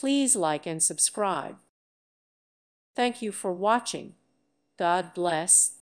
Please like and subscribe. Thank you for watching. God bless.